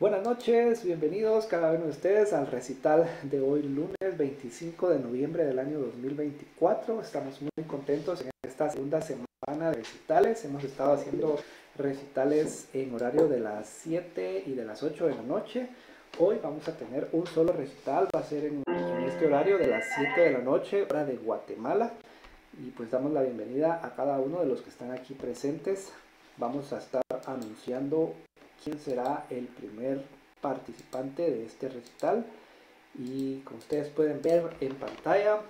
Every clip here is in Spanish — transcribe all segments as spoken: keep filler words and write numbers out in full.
Buenas noches, bienvenidos cada uno de ustedes al recital de hoy, lunes veinticinco de noviembre del año dos mil veinticuatro. Estamos muy contentos en esta segunda semana de recitales. Hemos estado haciendo recitales en horario de las siete y de las ocho de la noche. Hoy vamos a tener un solo recital, va a ser en, en este horario de las siete de la noche, hora de Guatemala. Y pues damos la bienvenida a cada uno de los que están aquí presentes. Vamos a estar anunciando quién será el primer participante de este recital, y como ustedes pueden ver en pantalla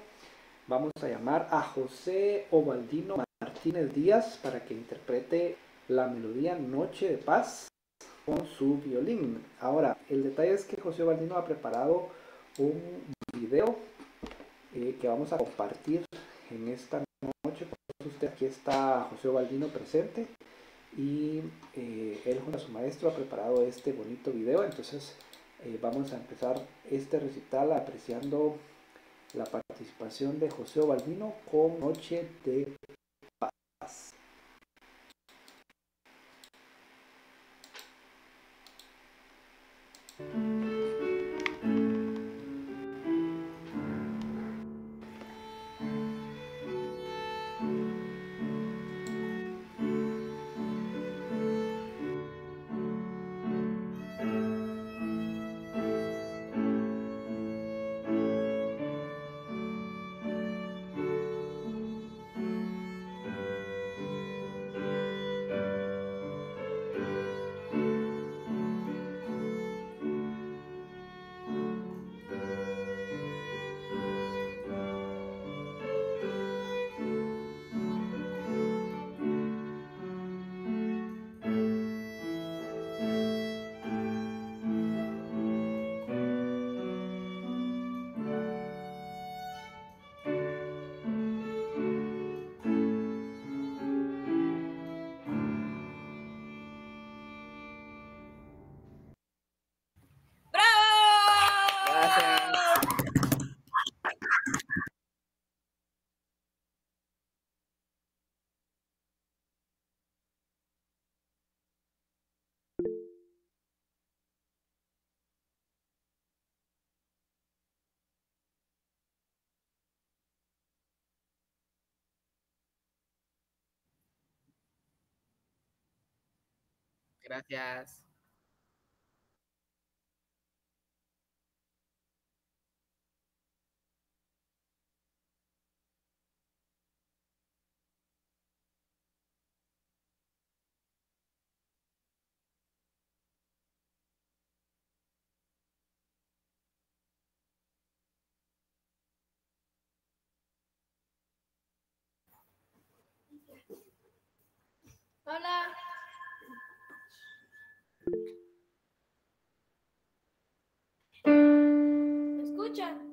vamos a llamar a José Obaldino Martínez Díaz para que interprete la melodía Noche de Paz con su violín. Ahora, el detalle es que José Obaldino ha preparado un video eh, que vamos a compartir en esta noche con todos ustedes. Aquí está José Obaldino presente. Y eh, él junto a su maestro ha preparado este bonito video. Entonces eh, vamos a empezar este recital apreciando la participación de José Obaldino con Noche de Paz. Gracias. Hola. ¿Me escuchan?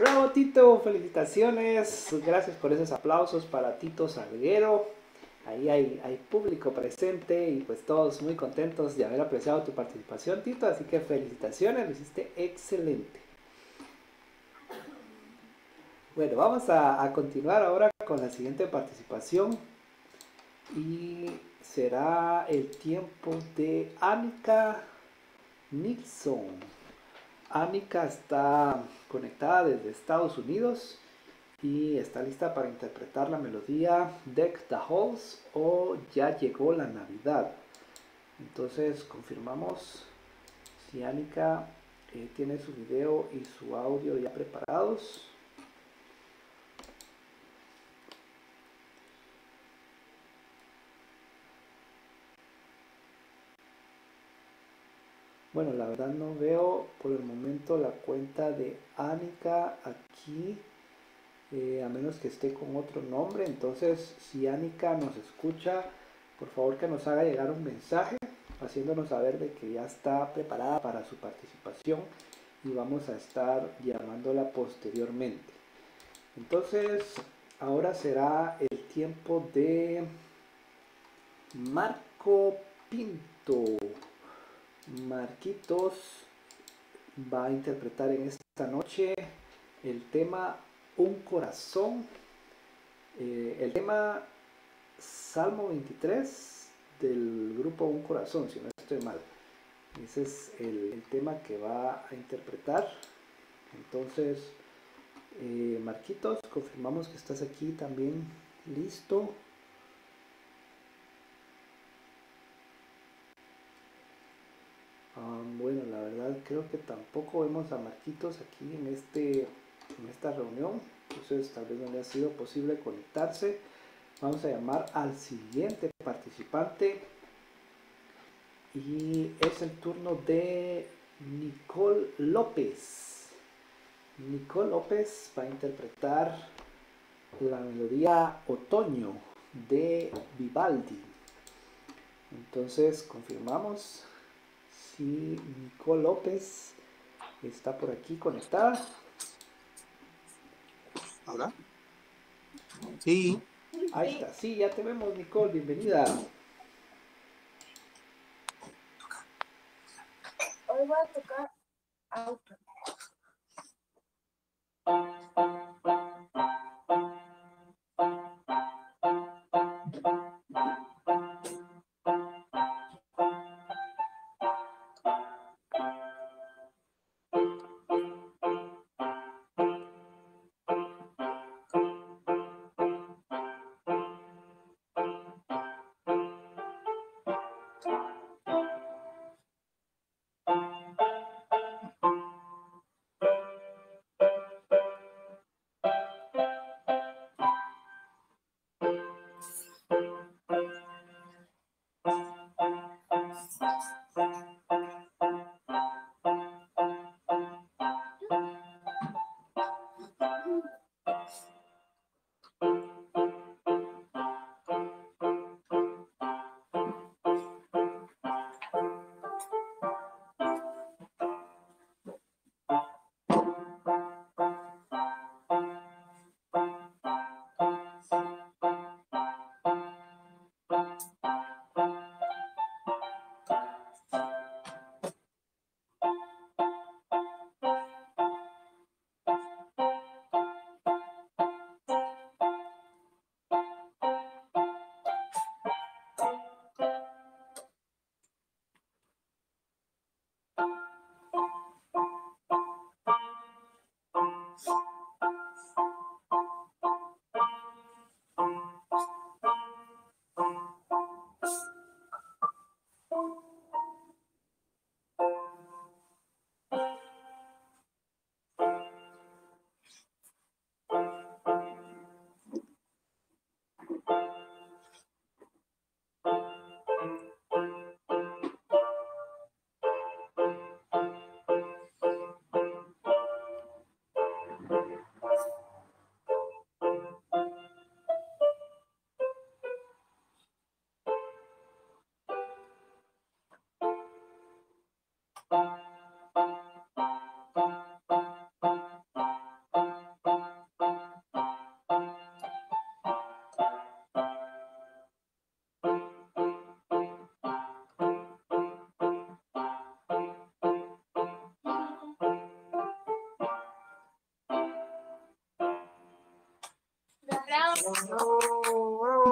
Bravo, Tito, felicitaciones, gracias por esos aplausos para Tito Salguero. Ahí hay, hay público presente y pues todos muy contentos de haber apreciado tu participación, Tito, así que felicitaciones, lo hiciste excelente. Bueno, vamos a, a continuar ahora con la siguiente participación y será el tiempo de Annika Nilsson. Annika está conectada desde Estados Unidos y está lista para interpretar la melodía Deck the Halls o Ya Llegó la Navidad. Entonces confirmamos si Annika eh, tiene su video y su audio ya preparados. Bueno, la verdad no veo por el momento la cuenta de Annika aquí, eh, a menos que esté con otro nombre. Entonces, si Annika nos escucha, por favor que nos haga llegar un mensaje haciéndonos saber de que ya está preparada para su participación y vamos a estar llamándola posteriormente. Entonces, ahora será el tiempo de Marco Pinto. Marquitos va a interpretar en esta noche el tema Un Corazón, eh, el tema Salmo veintitrés del grupo Un Corazón, si no estoy mal. Ese es el, el tema que va a interpretar. Entonces, eh, Marquitos, confirmamos que estás aquí también listo. Um, bueno, la verdad creo que tampoco vemos a Marquitos aquí en, este, en esta reunión, entonces tal vez no le ha sido posible conectarse. Vamos a llamar al siguiente participante y es el turno de Nicole López. Nicole López va a interpretar la melodía Otoño de Vivaldi. Entonces confirmamos si Nicole López está por aquí conectada. ¿Hola? Sí. Ahí está. Sí, ya te vemos, Nicole. Bienvenida. Hoy voy a tocar auto.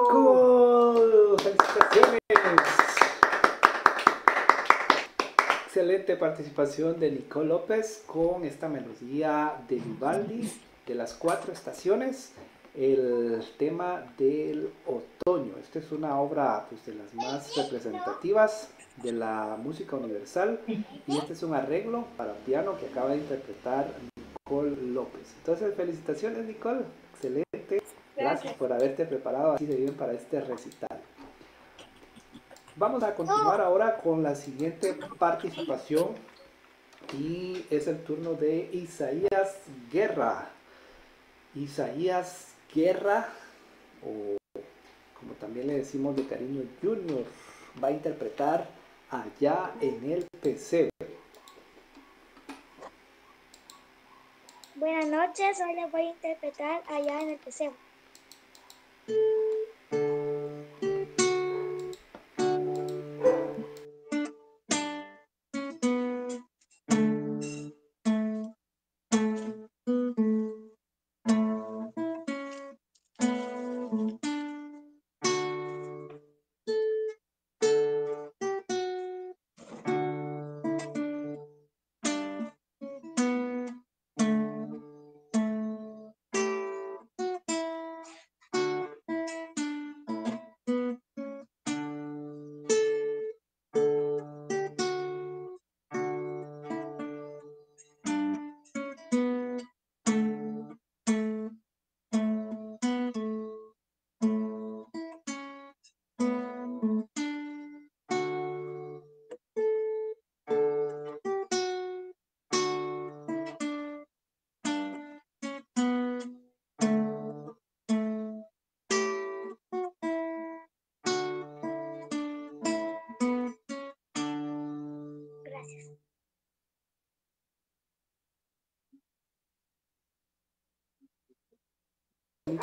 ¡Gol! ¡Felicitaciones! Excelente participación de Nicole López con esta melodía de Vivaldi de las cuatro estaciones, el tema del otoño. Esta es una obra, pues, de las más representativas de la música universal, y este es un arreglo para piano que acaba de interpretar Nicole López. Entonces, felicitaciones, Nicole, excelente, gracias por haberte preparado así de bien para este recital. Vamos a continuar ahora con la siguiente participación, y es el turno de Isaías Guerra. Isaías Guerra, o como también le decimos de cariño, Junior, va a interpretar Allá en el Pesebre. Buenas noches, hoy les voy a interpretar Allá en el Pesebre.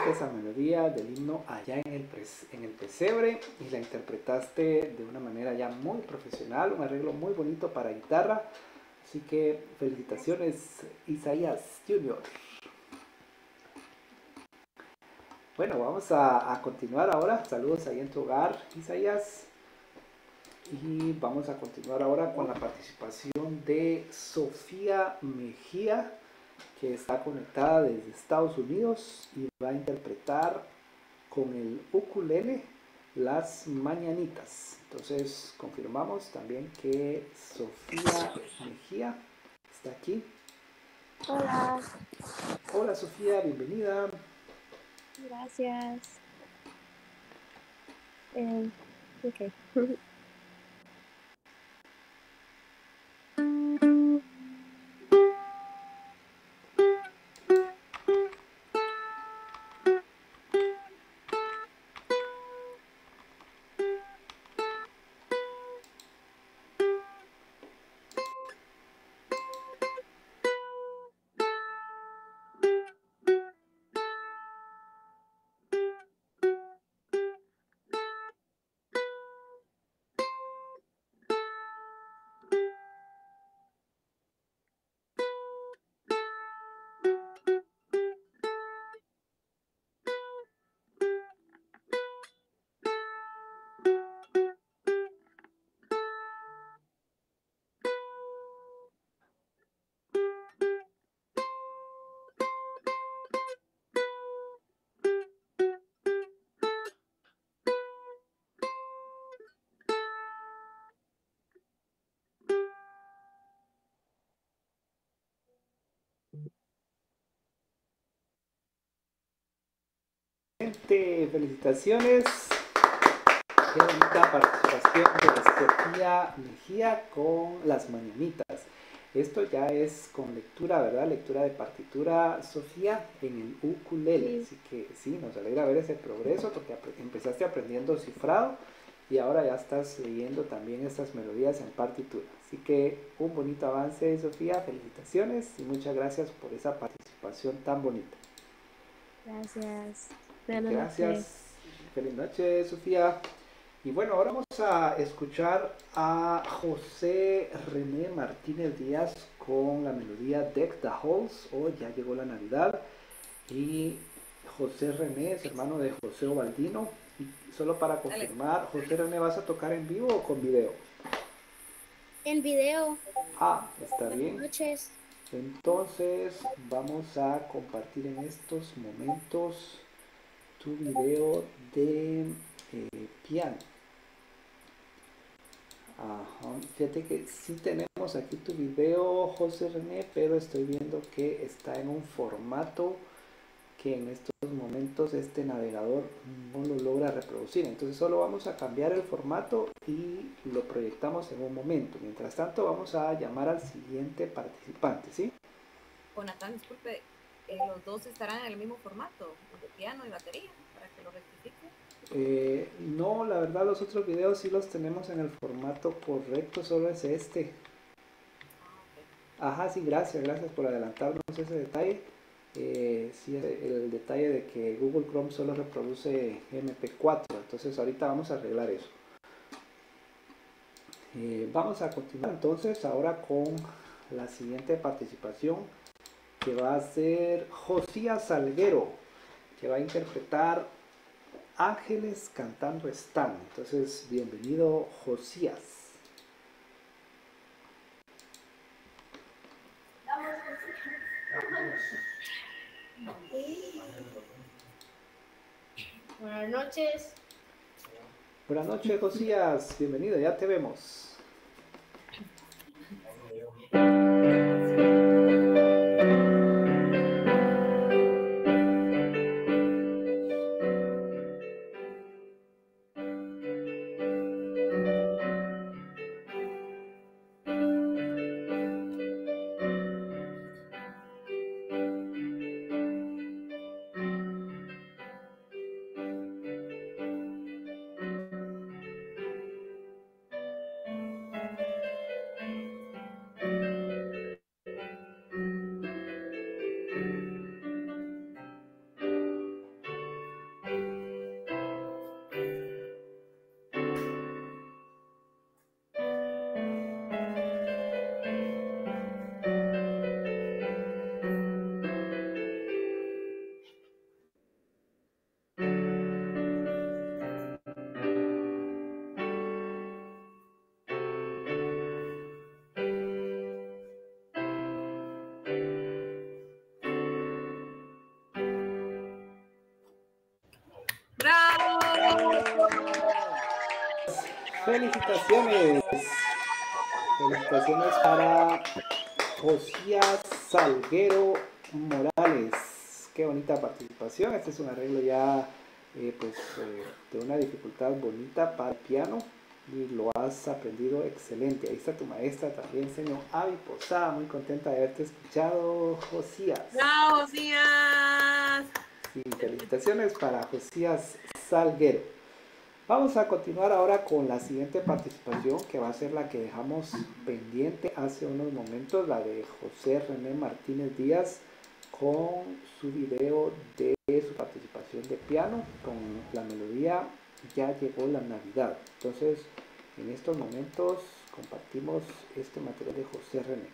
Esa melodía del himno Allá en el, en el Pesebre, y la interpretaste de una manera ya muy profesional, un arreglo muy bonito para guitarra, así que felicitaciones, Isaías Junior. Bueno, vamos a, a continuar ahora. Saludos ahí en tu hogar, Isaías, y vamos a continuar ahora con la participación de Sofía Mejía, que está conectada desde Estados Unidos y va a interpretar con el ukulele Las Mañanitas. Entonces confirmamos también que Sofía Mejía está aquí. Hola. Hola, Sofía, bienvenida. Gracias. Eh, ok. Felicitaciones, qué bonita participación de Sofía Mejía con Las Mañanitas. Esto ya es con lectura, ¿verdad? Lectura de partitura, Sofía, en el ukulele. Sí. Así que sí, nos alegra ver ese progreso, porque empezaste aprendiendo cifrado y ahora ya estás leyendo también estas melodías en partitura. Así que un bonito avance, Sofía, felicitaciones y muchas gracias por esa participación tan bonita. Gracias. Buenas Gracias. Noches. Feliz noche, Sofía. Y bueno, ahora vamos a escuchar a José René Martínez Díaz con la melodía Deck the Halls, o Ya Llegó la Navidad. Y José René es hermano de José Obaldino. Y solo para confirmar, José René, ¿vas a tocar en vivo o con video? En video. Ah, está bien. Buenas noches. Entonces vamos a compartir en estos momentos tu video de eh, piano. Ajá. Fíjate que sí tenemos aquí tu video, José René, pero estoy viendo que está en un formato que en estos momentos este navegador no lo logra reproducir. Entonces solo vamos a cambiar el formato y lo proyectamos en un momento. Mientras tanto vamos a llamar al siguiente participante, ¿sí? Jonathan, disculpe, eh, ¿los dos estarán en el mismo formato, de piano y batería, para que lo rectifique? Eh, no, la verdad los otros videos sí los tenemos en el formato correcto, solo es este. Ah, okay. Ajá, sí, gracias, gracias por adelantarnos ese detalle. Eh, sí, el, el detalle de que Google Chrome solo reproduce eme pe cuatro, entonces ahorita vamos a arreglar eso. Eh, vamos a continuar entonces ahora con la siguiente participación, que va a ser Josías Salguero, que va a interpretar Ángeles Cantando Están. Entonces, bienvenido, Josías. Buenas noches. Buenas noches, Josías. Bienvenido, ya te vemos. Felicitaciones, felicitaciones para Josías Salguero Morales. Qué bonita participación. Este es un arreglo ya eh, pues, eh, de una dificultad bonita para el piano y lo has aprendido excelente. Ahí está tu maestra también, señor Abi Posada, muy contenta de haberte escuchado, Josías. ¡Bravo, Josías! Sí, felicitaciones para Josías Salguero. Vamos a continuar ahora con la siguiente participación, que va a ser la que dejamos pendiente hace unos momentos, la de José René Martínez Díaz, con su video de su participación de piano con la melodía Ya Llegó la Navidad. Entonces, en estos momentos compartimos este material de José René.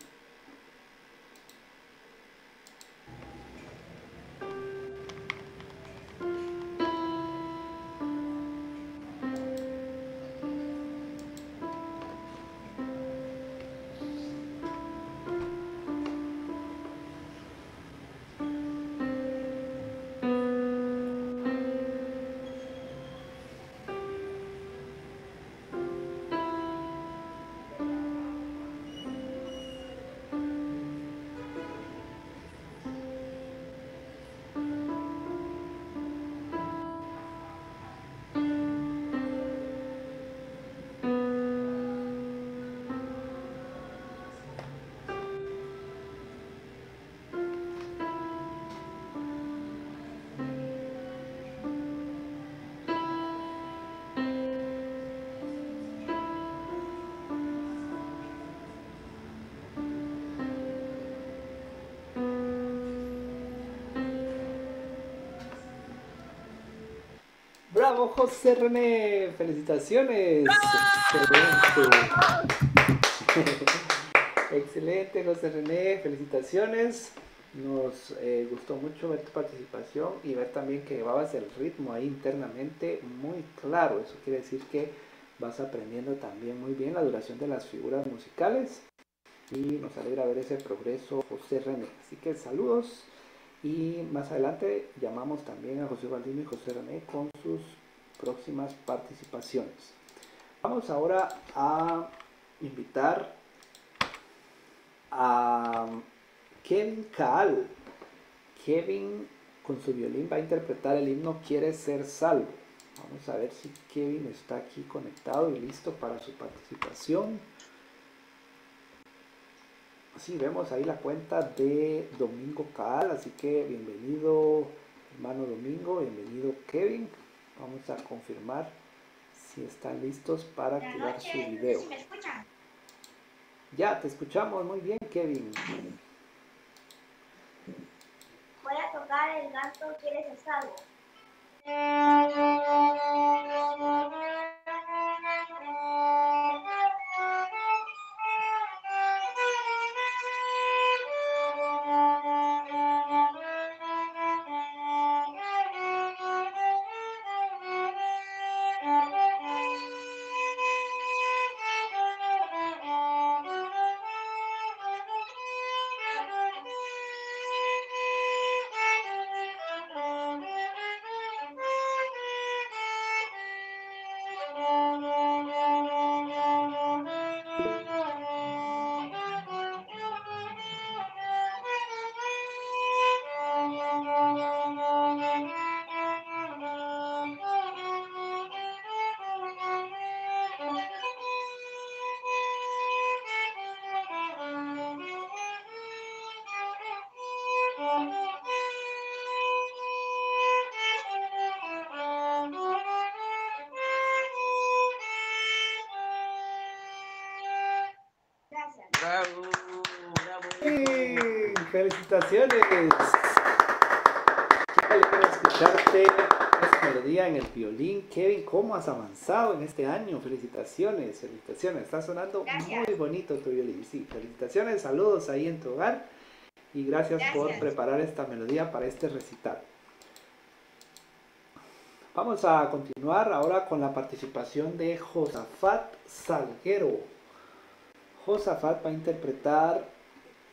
¡Bravo, José René! ¡Felicitaciones! ¡Bravo! ¡Excelente! ¡Excelente, José René! ¡Felicitaciones! Nos eh, gustó mucho ver tu participación y ver también que llevabas el ritmo ahí internamente muy claro. Eso quiere decir que vas aprendiendo también muy bien la duración de las figuras musicales y nos alegra ver ese progreso, José René. Así que saludos, y más adelante llamamos también a José Obaldino y José René con sus próximas participaciones. Vamos ahora a invitar a Kevin Cal. Kevin con su violín va a interpretar el himno "Quieres ser salvo". Vamos a ver si Kevin está aquí conectado y listo para su participación. Sí, vemos ahí la cuenta de Domingo Cal, así que bienvenido hermano Domingo, bienvenido Kevin. Vamos a confirmar si están listos para Buenas activar noches, su video. No sé si me escuchan. Ya, te escuchamos muy bien, Kevin. Voy a tocar el gato "Quieres ser salvo". ¡Felicitaciones! Qué alegría escucharte esta melodía en el violín. Kevin, ¿cómo has avanzado en este año? Felicitaciones, felicitaciones. Está sonando gracias. Muy bonito tu violín. Sí, felicitaciones, saludos ahí en tu hogar. Y gracias, gracias por preparar esta melodía para este recital. Vamos a continuar ahora con la participación de Josafat Salguero. Josafat va a interpretar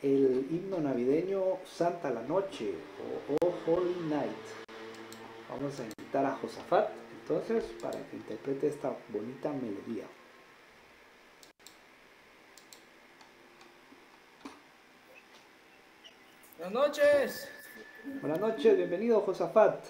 el himno navideño "Santa la Noche" o "Oh Holy Night". Vamos a invitar a Josafat entonces para que interprete esta bonita melodía. Buenas noches. Buenas noches, bienvenido Josafat.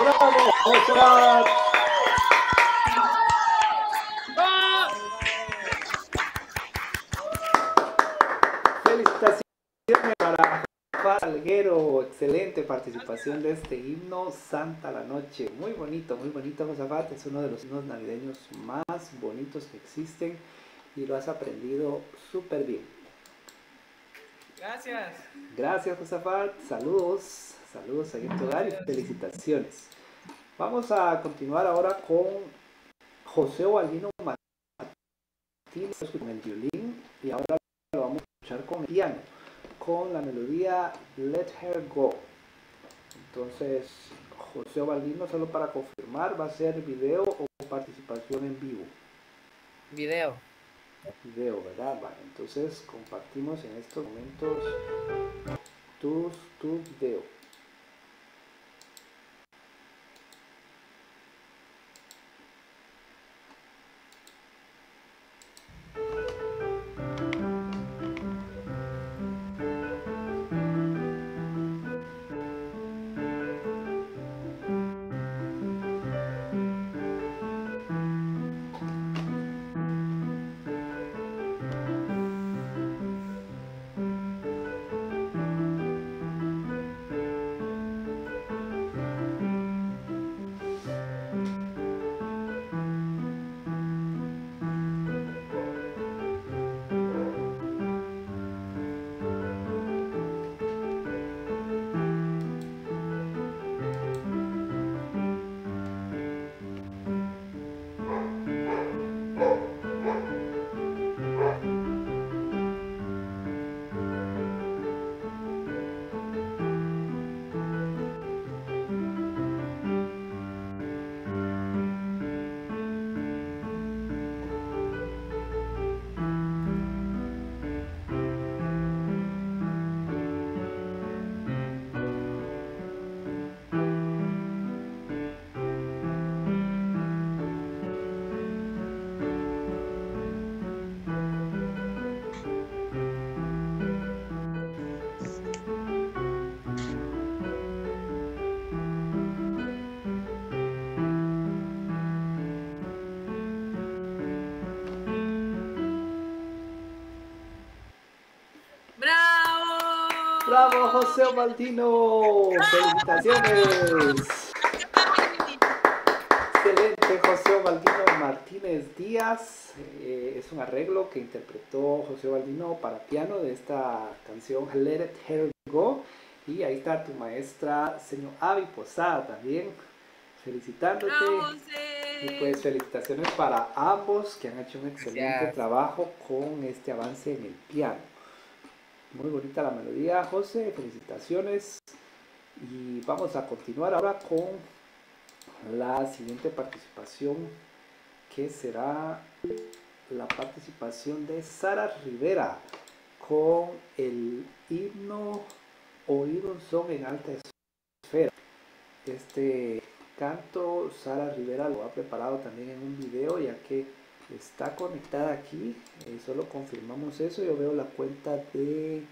¡Bravo, Josafat! ¡Felicitaciones para Josafat Josafat Salguero, excelente participación de este himno Santa la Noche. Muy bonito, muy bonito, Josafat. Es uno de los himnos navideños más bonitos que existen y lo has aprendido súper bien. Gracias. Gracias, Josafat. Saludos, saludos ahí en tu hogar y felicitaciones. Vamos a continuar ahora con José Obaldino Martínez con el violín y ahora lo vamos a escuchar con el piano, con la melodía Let Her Go. Entonces, José Obaldino, solo para confirmar, ¿va a ser video o participación en vivo? Video. Video, ¿verdad? Vale, entonces compartimos en estos momentos tu, tu video. ¡Bravo, José Obaldino! ¡Felicitaciones! Excelente, José Obaldino Martínez Díaz. Eh, es un arreglo que interpretó José Obaldino para piano de esta canción Let It Her Go. Y ahí está tu maestra, señor Abi Posada, también felicitándote. ¡Bravo, sí! Y pues felicitaciones para ambos que han hecho un excelente sí. trabajo con este avance en el piano. Muy bonita la melodía, José, felicitaciones. Y vamos a continuar ahora con la siguiente participación, que será la participación de Sara Rivera con el himno Oír un son en alta esfera. Este canto Sara Rivera lo ha preparado también en un video, ya que está conectada aquí, eh, solo confirmamos eso. Yo veo la cuenta de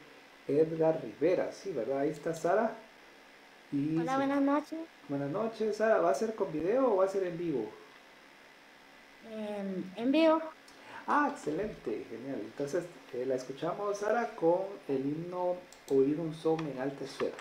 Edgar Rivera, sí, ¿verdad? Ahí está Sara. Y hola, se... buenas noches. Buenas noches, Sara. ¿Va a ser con video o va a ser en vivo? En, en vivo. Ah, excelente, genial. Entonces, eh, la escuchamos, Sara, con el himno Oír un son en alta esfera.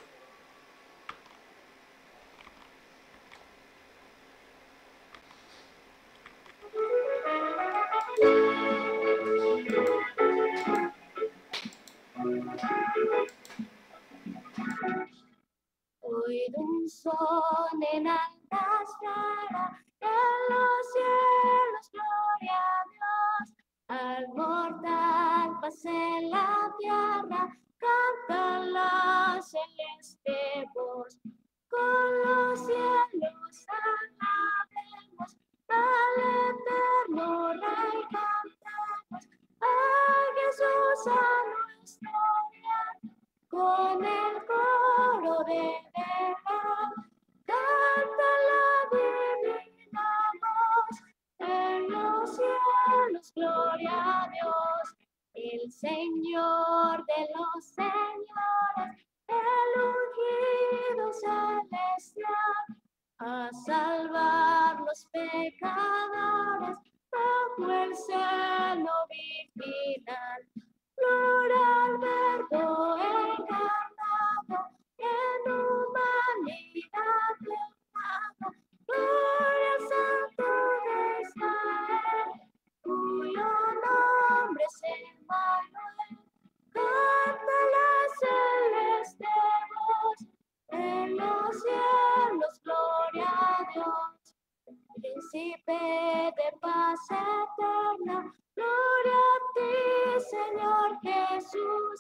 Oír un son en alta esfera, en los cielos, gloria a Dios. Al mortal paz en la tierra, canta la celeste voz. Con los cielos alabemos al eterno Rey, cantemos a Jesús a nuestro Dios. Con el coro de Verán, canta la divina voz, en los cielos, gloria a Dios. El Señor de los señores, el ungido celestial, a salvar los pecadores, bajo el seno virginal. Gloria al Verbo encarnado, Príncipe de paz eterna, gloria a ti, Señor Jesús,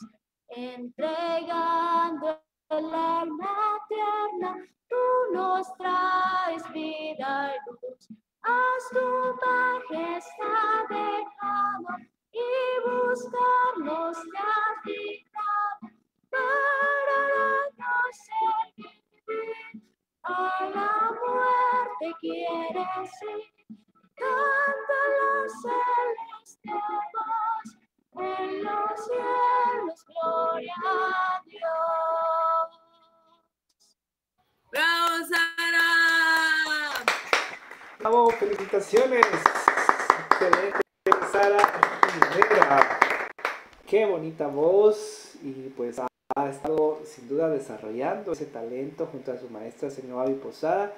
entregando el alma eterna, tú nos traes vida y luz. Haz tu majestad dejado y buscarnos te has librado para darnos el vivir. A la muerte quieres ir, canta la celeste voz, en los cielos gloria a Dios. ¡Bravo, Sara! ¡Bravo! ¡Felicitaciones! ¡Excelente, Sara Rivera! ¡Qué bonita voz! Y pues ha estado sin duda desarrollando ese talento junto a su maestra, señora Abi Posada.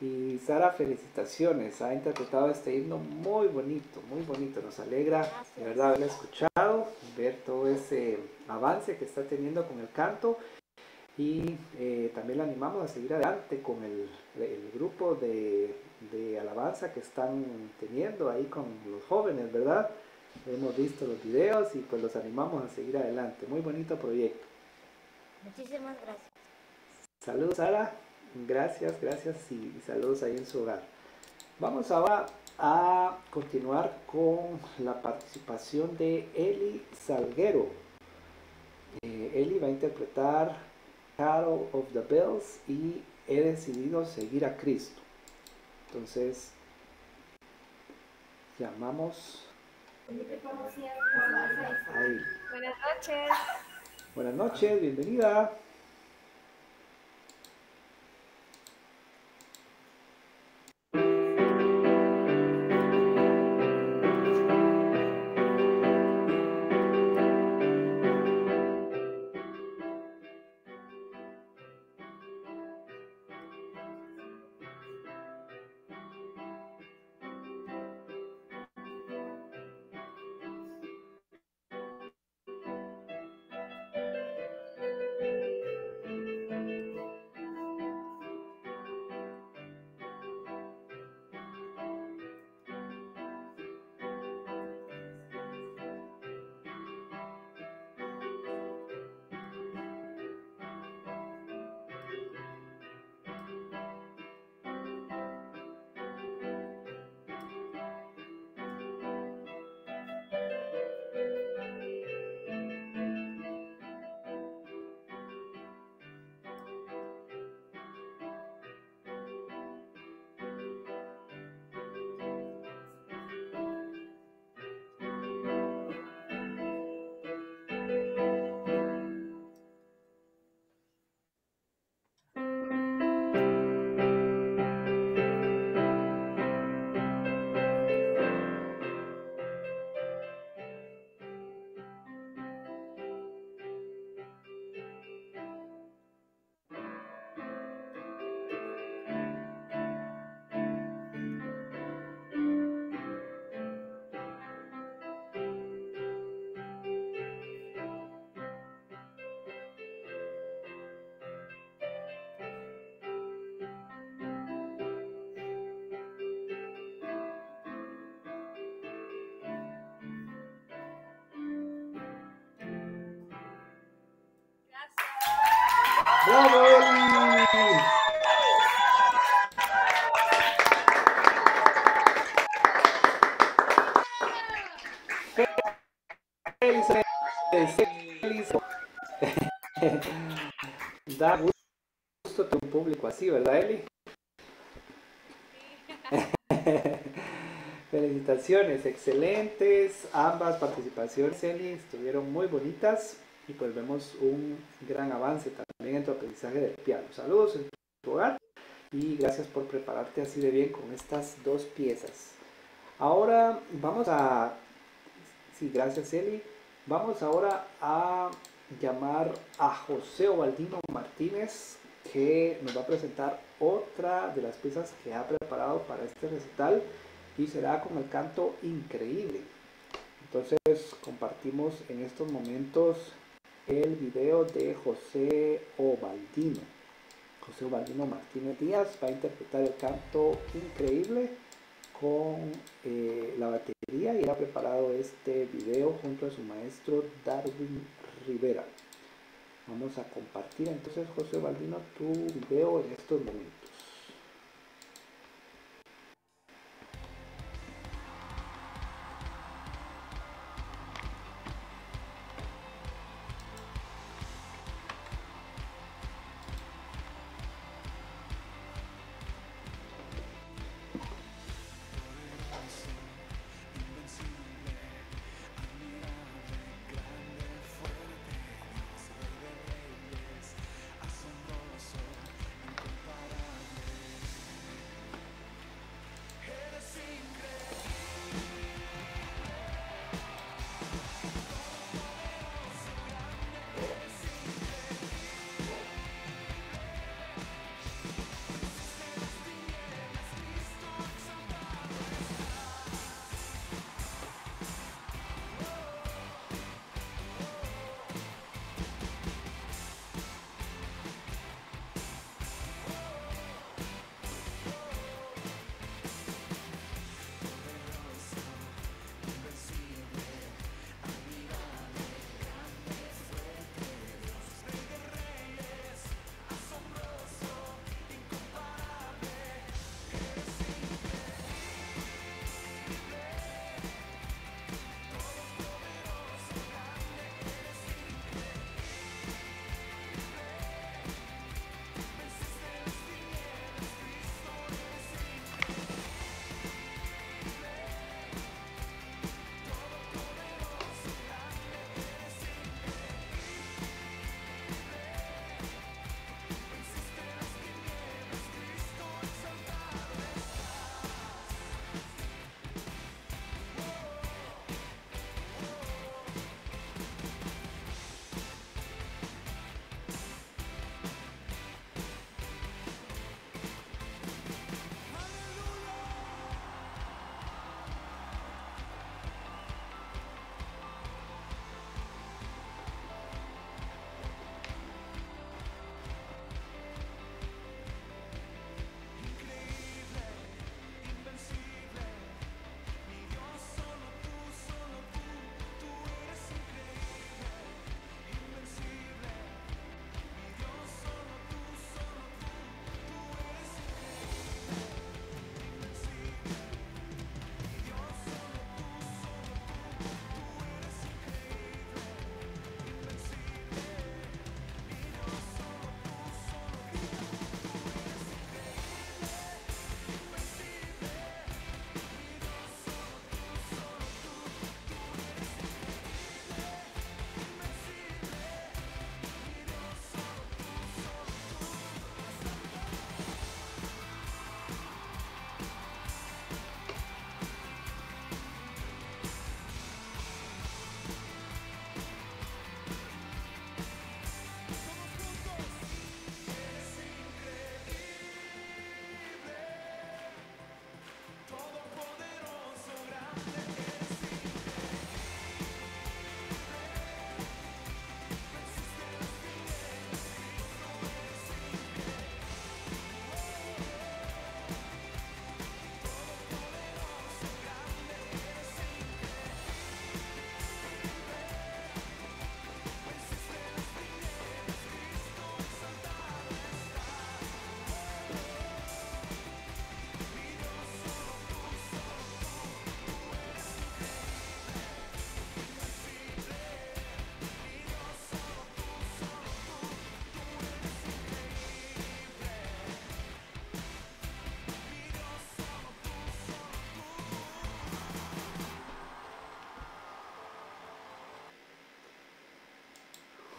Y Sara, felicitaciones, ha interpretado este himno muy bonito, muy bonito, nos alegra gracias. De verdad haberla escuchado, ver todo ese avance que está teniendo con el canto y eh, también la animamos a seguir adelante con el, el grupo de, de alabanza que están teniendo ahí con los jóvenes, ¿verdad? Hemos visto los videos y pues los animamos a seguir adelante, muy bonito proyecto. Muchísimas gracias. Saludos, Sara. Gracias, gracias y saludos ahí en su hogar. Vamos ahora a continuar con la participación de Eli Salguero. Eh, Eli va a interpretar Carol of the Bells y He decidido seguir a Cristo. Entonces, llamamos a Eli. Buenas noches. Buenas noches, bienvenida. ¡Bravo, Eli! ¡Feliz! ¡Feliz! Da gusto tener un público así, ¿verdad, Eli? Felicitaciones, excelentes. Ambas participaciones, Eli, estuvieron muy bonitas y pues vemos un gran avance también en tu aprendizaje del piano. Saludos en tu hogar y gracias por prepararte así de bien con estas dos piezas. Ahora vamos a... Sí, gracias, Eli. Vamos ahora a llamar a José Obaldino Martínez, que nos va a presentar otra de las piezas que ha preparado para este recital y será con el canto Increíble. Entonces compartimos en estos momentos el video de José Obaldino. José Obaldino Martínez Díaz va a interpretar el canto Increíble con eh, la batería y ha preparado este video junto a su maestro Darwin Rivera. Vamos a compartir entonces, José Obaldino, tu video en estos momentos.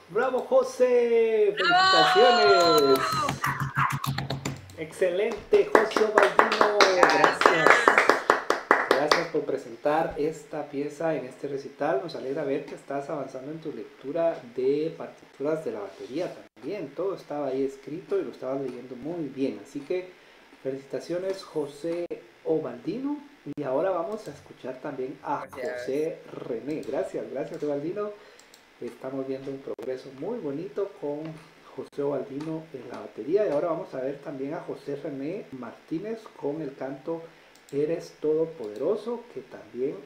¡Bravo, José! ¡Felicitaciones! ¡Bravo! ¡Excelente, José Obaldino! Gracias. Gracias por presentar esta pieza en este recital. Nos alegra ver que estás avanzando en tu lectura de partituras de la batería también. Todo estaba ahí escrito y lo estabas leyendo muy bien. Así que, felicitaciones, José Obaldino. Y ahora vamos a escuchar también a gracias. José René. Gracias, gracias, Obaldino. Estamos viendo un progreso muy bonito con José Obaldino en la batería y ahora vamos a ver también a José René Martínez con el canto seres todopoderoso, que también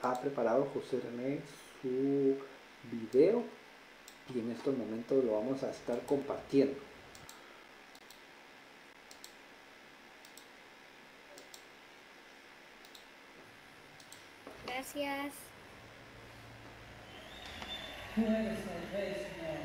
ha preparado José René su video y en estos momentos lo vamos a estar compartiendo. Gracias. Tú eres el rey, Señor.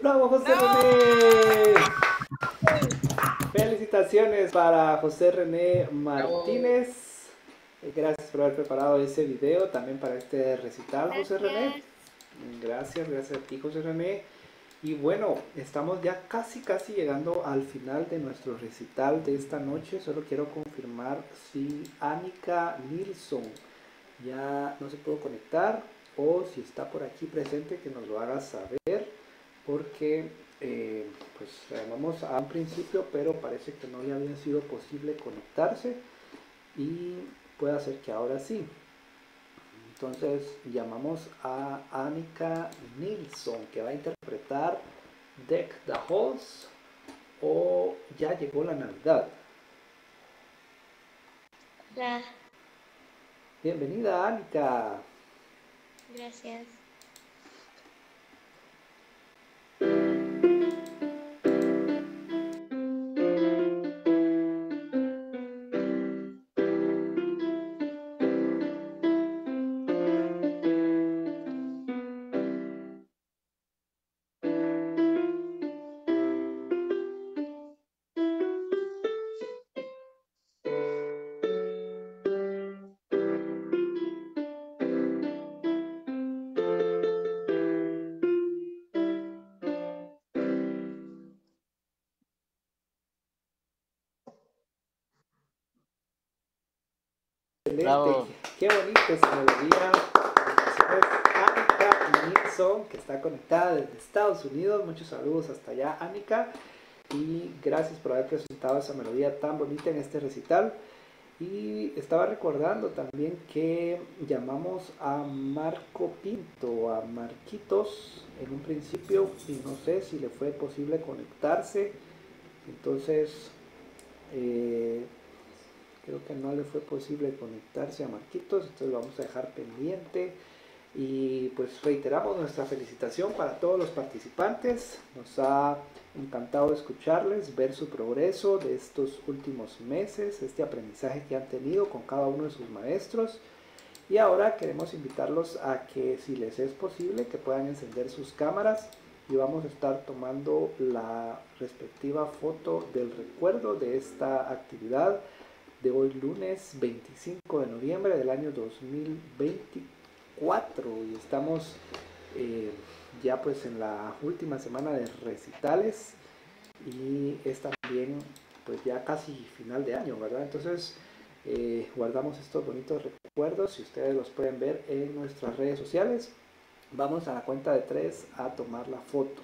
¡Bravo, José René! Felicitaciones para José René Martínez. Gracias por haber preparado ese video también para este recital, José René. Gracias, gracias a ti, José René. Y bueno, estamos ya casi, casi llegando al final de nuestro recital de esta noche. Solo quiero confirmar si Annika Nilsson ya no se pudo conectar o si está por aquí presente, que nos lo haga saber, porque eh, pues la llamamos a un principio, pero parece que no le había sido posible conectarse y puede ser que ahora sí. Entonces llamamos a Annika Nilsson, que va a interpretar Deck the Halls o ya llegó la Navidad? Hola. Bienvenida, Annika. Gracias. Bravo. Qué bonito esa melodía. Annika Nilsson, que está conectada desde Estados Unidos. Muchos saludos hasta allá, Annika. Y gracias por haber presentado esa melodía tan bonita en este recital. Y estaba recordando también que llamamos a Marco Pinto, a Marquitos, en un principio, y no sé si le fue posible conectarse. Entonces... Eh, creo que no le fue posible conectarse a Marquitos, entonces lo vamos a dejar pendiente. Y pues reiteramos nuestra felicitación para todos los participantes. Nos ha encantado escucharles, ver su progreso de estos últimos meses, este aprendizaje que han tenido con cada uno de sus maestros. Y ahora queremos invitarlos a que, si les es posible, que puedan encender sus cámaras y vamos a estar tomando la respectiva foto del recuerdo de esta actividad de hoy, lunes veinticinco de noviembre del año dos mil veinticuatro, y estamos eh, ya pues en la última semana de recitales y es también pues ya casi final de año, ¿verdad? Entonces eh, guardamos estos bonitos recuerdos, si ustedes los pueden ver en nuestras redes sociales. Vamos a la cuenta de tres a tomar la foto.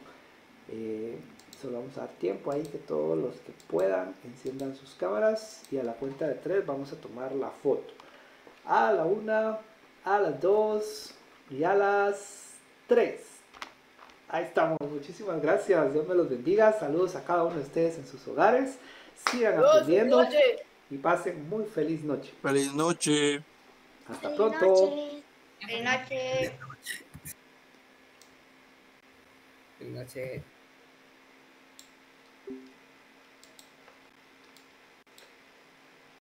eh, Solo vamos a dar tiempo ahí que todos los que puedan enciendan sus cámaras y a la cuenta de tres vamos a tomar la foto. A la una, a las dos y a las tres. Ahí estamos. Muchísimas gracias. Dios me los bendiga. Saludos a cada uno de ustedes en sus hogares. Sigan aprendiendo y pasen muy feliz noche. Feliz noche. Hasta feliz pronto. Noche. Feliz noche. Feliz noche. Feliz noche.